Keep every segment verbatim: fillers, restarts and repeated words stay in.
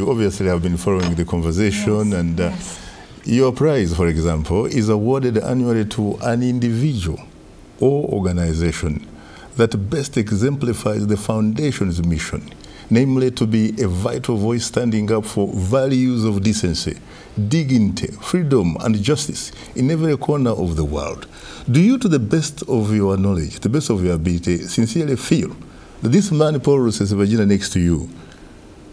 You obviously have been following the conversation, yes, and uh, yes. your prize, for example, is awarded annually to an individual or organization that best exemplifies the foundation's mission, namely to be a vital voice standing up for values of decency, dignity, freedom, and justice in every corner of the world. Do you, to the best of your knowledge, the best of your ability, sincerely feel that this man, Paul Rusesabagina, next to you,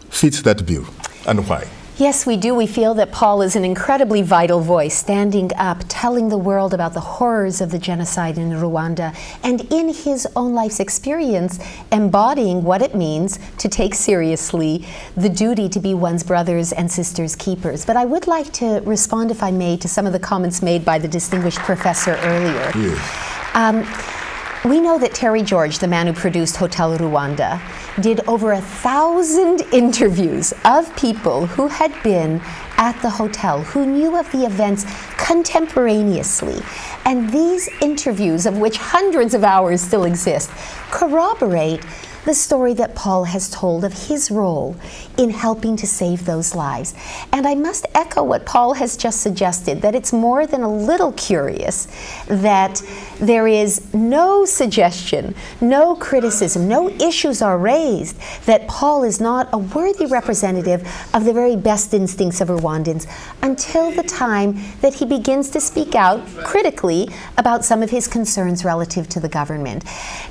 fits that bill, and why? Yes, we do. We feel that Paul is an incredibly vital voice, standing up, telling the world about the horrors of the genocide in Rwanda, and in his own life's experience, embodying what it means to take seriously the duty to be one's brothers and sisters' keepers. But I would like to respond, if I may, to some of the comments made by the distinguished professor earlier. Yes. Um, we know that Terry George, the man who produced Hotel Rwanda, did over a thousand interviews of people who had been at the hotel, who knew of the events contemporaneously. And these interviews, of which hundreds of hours still exist, corroborate the story that Paul has told of his role in helping to save those lives. And I must echo what Paul has just suggested, that it's more than a little curious that there is no suggestion, no criticism, no issues are raised that Paul is not a worthy representative of the very best instincts of Rwandans until the time that he begins to speak out critically about some of his concerns relative to the government.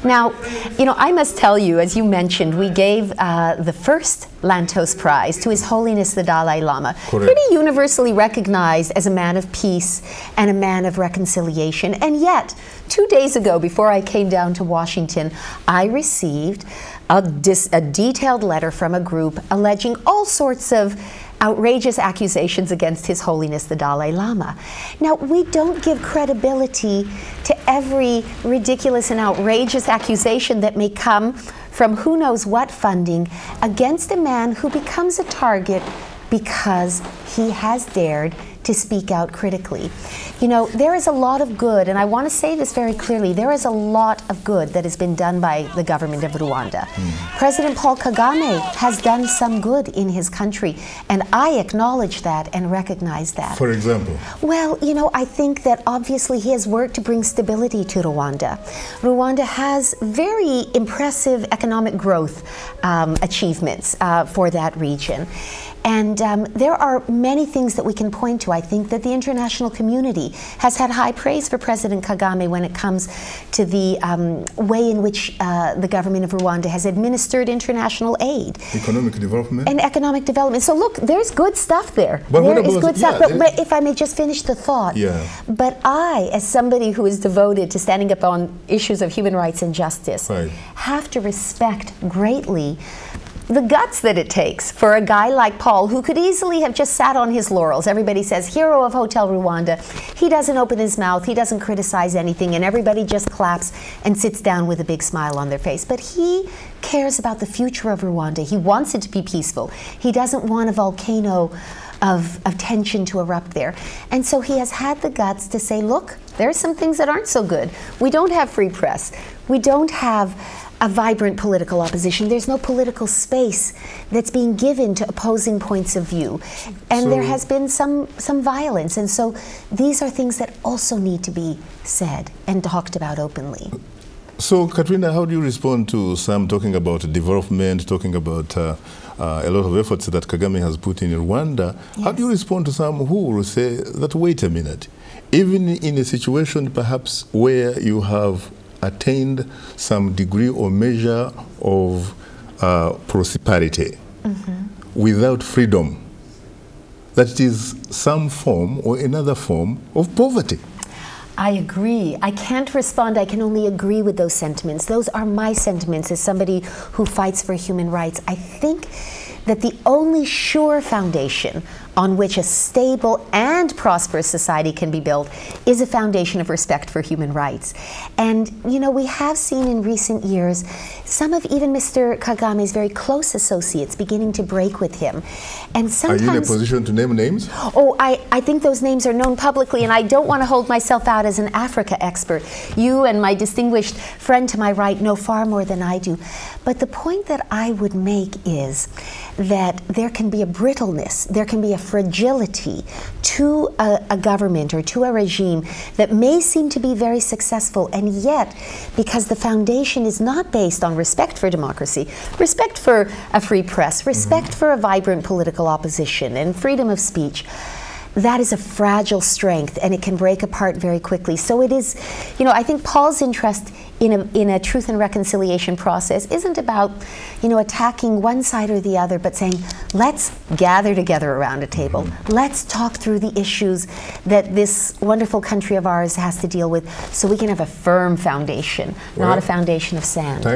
Now, you know, I must tell you, as you mentioned, we gave uh, the first Lantos Prize to His Holiness the Dalai Lama, Correct. pretty universally recognized as a man of peace and a man of reconciliation. And yet, two days ago, before I came down to Washington, I received a, dis a detailed letter from a group alleging all sorts of outrageous accusations against His Holiness the Dalai Lama. Now, we don't give credibility to every ridiculous and outrageous accusation that may come from who knows what funding against a man who becomes a target because he has dared to speak out critically. You know, there is a lot of good, and I want to say this very clearly, there is a lot of good that has been done by the government of Rwanda. Mm. President Paul Kagame has done some good in his country, and I acknowledge that and recognize that. For example? Well, you know, I think that obviously he has worked to bring stability to Rwanda. Rwanda has very impressive economic growth um, achievements uh, for that region. And um, there are many things that we can point to. I think that the international community has had high praise for President Kagame when it comes to the um, way in which uh, the government of Rwanda has administered international aid. Economic development. And economic development. So look, there's good stuff there. But there is good stuff. Yeah, but, but if I may just finish the thought. Yeah. But I, as somebody who is devoted to standing up on issues of human rights and justice, right. have to respect greatly the guts that it takes for a guy like Paul, who could easily have just sat on his laurels. Everybody says, hero of Hotel Rwanda. He doesn't open his mouth, he doesn't criticize anything, and everybody just claps and sits down with a big smile on their face. But he cares about the future of Rwanda. He wants it to be peaceful. He doesn't want a volcano of, of tension to erupt there. And so he has had the guts to say, look, there are some things that aren't so good. We don't have free press. We don't have a vibrant political opposition. There's no political space that's being given to opposing points of view. And so, there has been some, some violence. And so these are things that also need to be said and talked about openly. So, Katrina, how do you respond to Sam talking about development, talking about uh, uh, a lot of efforts that Kagame has put in Rwanda? Yes. How do you respond to Sam who will say that, wait a minute, even in a situation perhaps where you have attained some degree or measure of uh, prosperity mm-hmm. without freedom, that is some form or another form of poverty? I agree. I can't respond. I can only agree with those sentiments. Those are my sentiments as somebody who fights for human rights. I think that the only sure foundation on which a stable and prosperous society can be built is a foundation of respect for human rights. And, you know, we have seen in recent years some of even Mister Kagame's very close associates beginning to break with him. And sometimes— Are you in a position to name names? Oh, I, I think those names are known publicly, and I don't want to hold myself out as an Africa expert. You and my distinguished friend to my right know far more than I do. But the point that I would make is that there can be a brittleness, there can be a fragility to a, a government or to a regime that may seem to be very successful, and yet, because the foundation is not based on respect for democracy, respect for a free press, respect mm-hmm. for a vibrant political opposition and freedom of speech, that is a fragile strength, and it can break apart very quickly. So it is, you know, I think Paul's interest in a, in a truth and reconciliation process isn't about, you know, attacking one side or the other, but saying, let's gather together around a table. Let's talk through the issues that this wonderful country of ours has to deal with so we can have a firm foundation, well, not a foundation of sand.